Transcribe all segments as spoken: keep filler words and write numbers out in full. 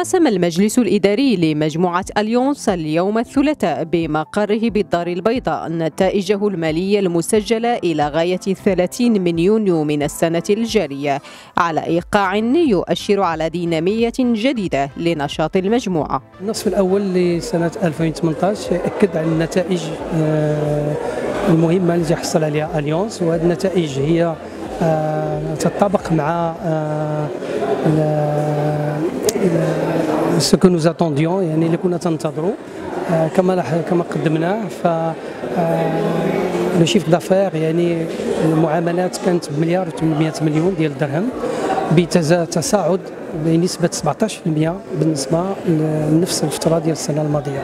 تقاسم المجلس الإداري لمجموعة أليانس اليوم الثلاثاء بمقره بالدار البيضاء نتائجه المالية المسجلة إلى غاية الثلاثين من يونيو من السنة الجارية، على إيقاع يؤشر على دينامية جديدة لنشاط المجموعة. النصف الأول لسنة ألفين وثمانية عشر يأكد على النتائج المهمة التي حصل عليها أليانس، وهذه النتائج هي تتطابق مع سكو نوز اتونديون، يعني اللي كنا تنتظروا كما كما قدمناه. ف لو شيف دافير يعني المعاملات كانت بمليار وثمانمائة مليون ديال الدرهم، بتصاعد بنسبه سبعطاش بالمئة بالنسبه لنفس الفتره ديال السنه الماضيه.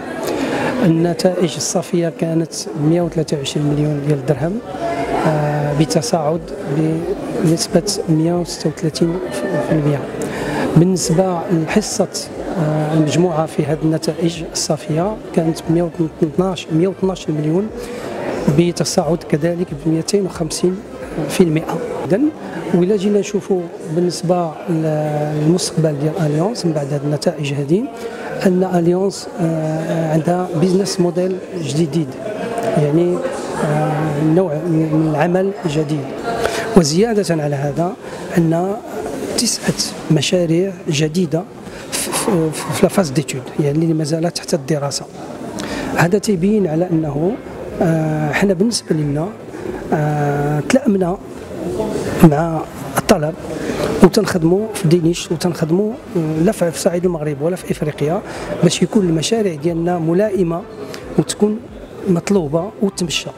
النتائج الصافيه كانت مئة وثلاثة وعشرين مليون ديال الدرهم بتصاعد بنسبه مئة وستة وثلاثين بالمئة. بالنسبة لحصة المجموعة في هذه النتائج الصافية كانت مئة واثناش مليون بتصاعد كذلك ب مئتين وخمسين بالمئة. إذا وإلا جينا نشوفوا بالنسبة للمستقبل ديال أليانس من بعد هذه النتائج هذه، أن أليانس عندها بيزنس موديل جديد، يعني نوع من العمل جديد. وزيادة على هذا أن تسعة مشاريع جديدة في لافاز ديتود، يعني اللي مازالت تحت الدراسة. هذا تبين على أنه حنا بالنسبة لنا تلائمنا مع الطلب، وتنخدموا في دينيش وتنخدموا لا في صعيد المغرب ولا في إفريقيا باش يكون المشاريع ديالنا ملائمة وتكون مطلوبة وتمشى.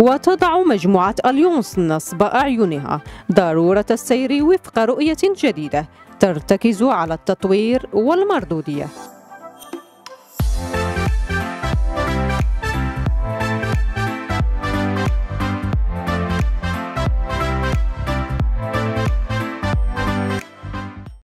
وتضع مجموعة أليانس نصب أعينها ضرورة السير وفق رؤية جديدة ترتكز على التطوير والمردودية.